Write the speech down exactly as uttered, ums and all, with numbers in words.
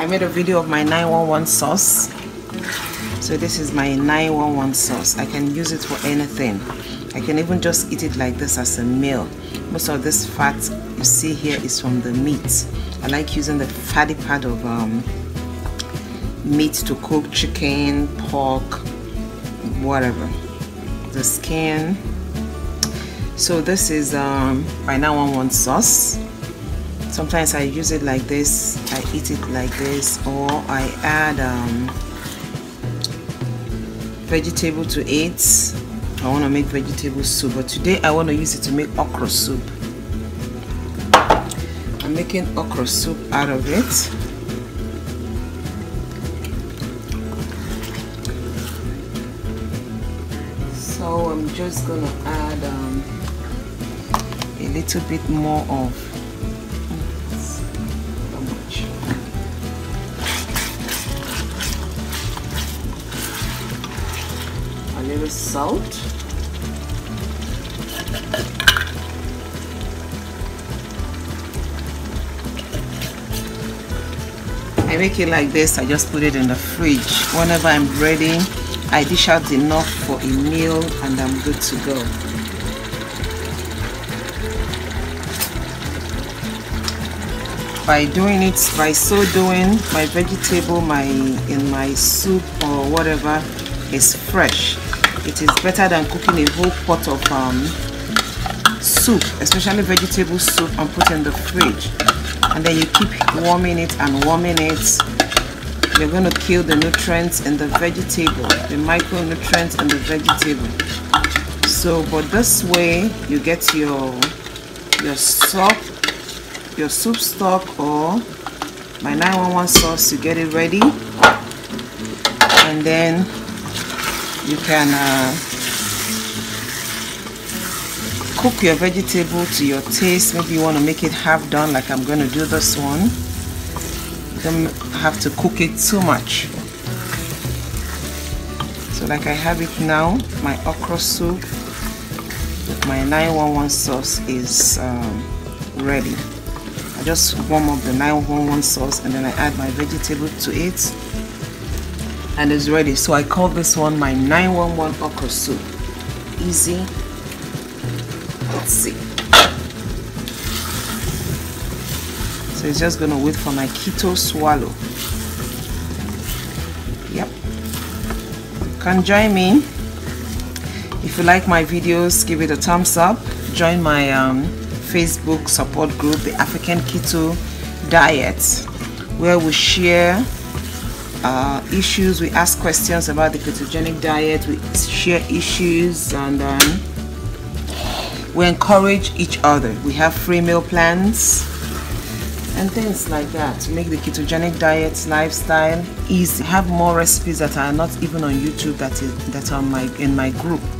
I made a video of my nine one one sauce. So this is my nine one one sauce. I can use it for anything. I can even just eat it like this as a meal. Most of this fat you see here is from the meat. I like using the fatty part of um, meat to cook chicken, pork, whatever. The skin. So this is um, my nine one one sauce. Sometimes I use it like this, I eat it like this, or I add um, vegetable to it. I want to make vegetable soup, but today I want to use it to make okra soup. I'm making okra soup out of it. So I'm just going to add um, a little bit more of a little salt, I make it like this. I just put it in the fridge. Whenever I'm ready, I dish out enough for a meal and I'm good to go. By doing it, by so doing, my vegetable, my in my soup or whatever is fresh. It is better than cooking a whole pot of um, soup, especially vegetable soup, and put in the fridge. And then you keep warming it and warming it. You're going to kill the nutrients in the vegetable, the micronutrients in the vegetable. So, but this way you get your your stock, your soup stock, or my nine one one sauce. You get it ready, and then you can uh, cook your vegetable to your taste. Maybe you want to make it half done, like I'm going to do this one. You don't have to cook it too much. So like I have it now, my okra soup with my nine one one sauce is um, ready. I just warm up the nine one one sauce and then I add my vegetable to it. And it's ready. So I call this one my nine one one okra soup. Easy. Let's see. So it's just gonna wait for my keto swallow. Yep. You can join me. If you like my videos, give it a thumbs up. Join my um, Facebook support group, the African Keto Diet, where we share Uh, issues, we ask questions about the ketogenic diet, we share issues, and um, we encourage each other. We have free meal plans and things like that to make the ketogenic diet lifestyle easy. Have more recipes that are not even on YouTube that is that are my in my group.